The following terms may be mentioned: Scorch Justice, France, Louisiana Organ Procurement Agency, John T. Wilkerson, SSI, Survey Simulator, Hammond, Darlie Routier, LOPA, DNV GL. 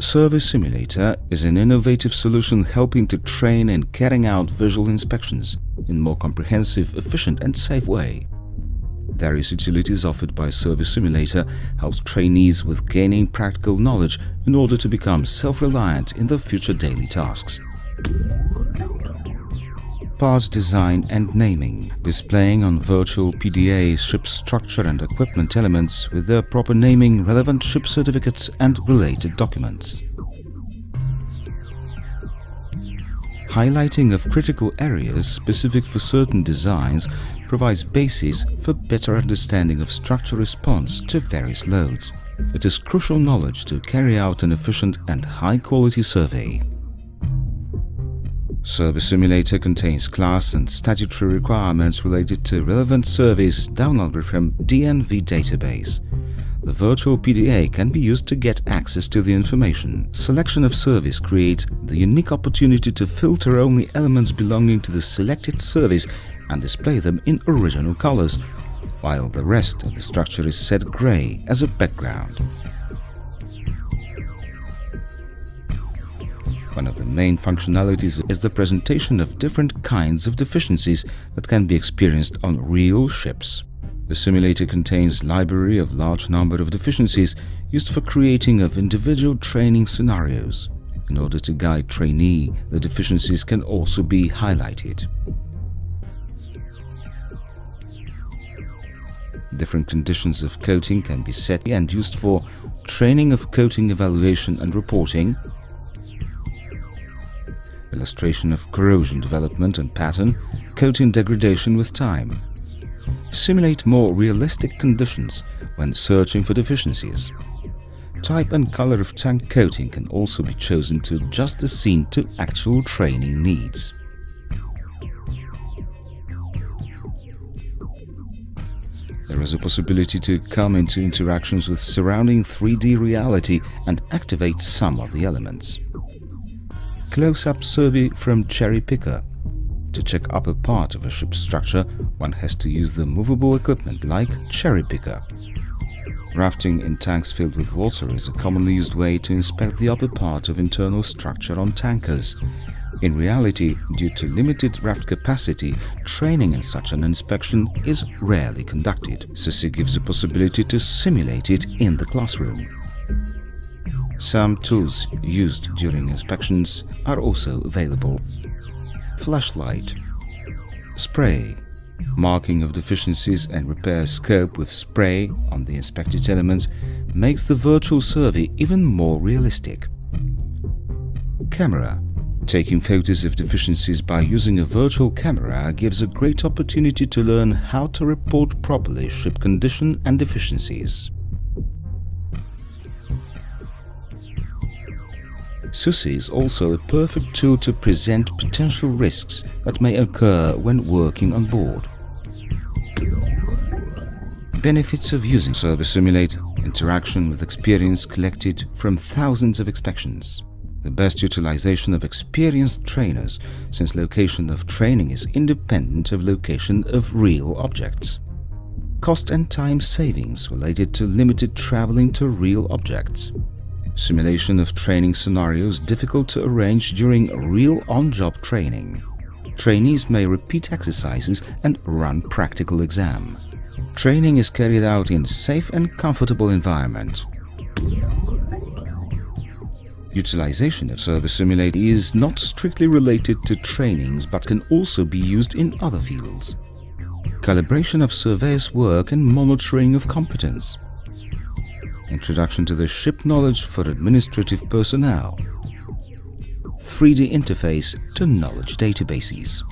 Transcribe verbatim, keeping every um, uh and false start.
Survey Simulator is an innovative solution helping to train and carrying out visual inspections in a more comprehensive, efficient and safe way. Various utilities offered by Survey Simulator helps trainees with gaining practical knowledge in order to become self-reliant in their future daily tasks. Parts design and naming. Displaying on virtual P D A ship structure and equipment elements with their proper naming, relevant ship certificates and related documents. Highlighting of critical areas specific for certain designs provides basis for better understanding of structure response to various loads. It is crucial knowledge to carry out an efficient and high-quality survey. Survey Simulator contains class and statutory requirements related to relevant surveys downloaded from D N V database. The virtual P D A can be used to get access to the information. Selection of surveys creates the unique opportunity to filter only elements belonging to the selected surveys and display them in original colors, while the rest of the structure is set gray as a background. One of the main functionalities is the presentation of different kinds of deficiencies that can be experienced on real ships. The simulator contains a library of large number of deficiencies used for creating of individual training scenarios. In order to guide trainee, the deficiencies can also be highlighted. Different conditions of coating can be set and used for training of coating evaluation and reporting, illustration of corrosion development and pattern, coating degradation with time. Simulate more realistic conditions when searching for deficiencies. Type and color of tank coating can also be chosen to adjust the scene to actual training needs. There is a possibility to come into interactions with surrounding three D reality and activate some of the elements. Close-up survey from cherry picker. To check upper part of a ship's structure, one has to use the movable equipment like cherry picker. Rafting in tanks filled with water is a commonly used way to inspect the upper part of internal structure on tankers. In reality, due to limited raft capacity, training in such an inspection is rarely conducted. S S I gives the possibility to simulate it in the classroom. Some tools used during inspections are also available. Flashlight, spray, marking of deficiencies and repair scope with spray on the inspected elements makes the virtual survey even more realistic. Camera. Taking photos of deficiencies by using a virtual camera gives a great opportunity to learn how to report properly ship condition and deficiencies. S U S I is also a perfect tool to present potential risks that may occur when working on board. Benefits of using Survey Simulator: interaction with experience collected from thousands of inspections. The best utilization of experienced trainers, since location of training is independent of location of real objects. Cost and time savings related to limited traveling to real objects. Simulation of training scenarios difficult to arrange during real on-job training. Trainees may repeat exercises and run practical exam. Training is carried out in safe and comfortable environment. Utilization of Survey Simulator is not strictly related to trainings but can also be used in other fields. Calibration of surveyors' work and monitoring of competence. Introduction to the ship knowledge for administrative personnel. three D interface to knowledge databases.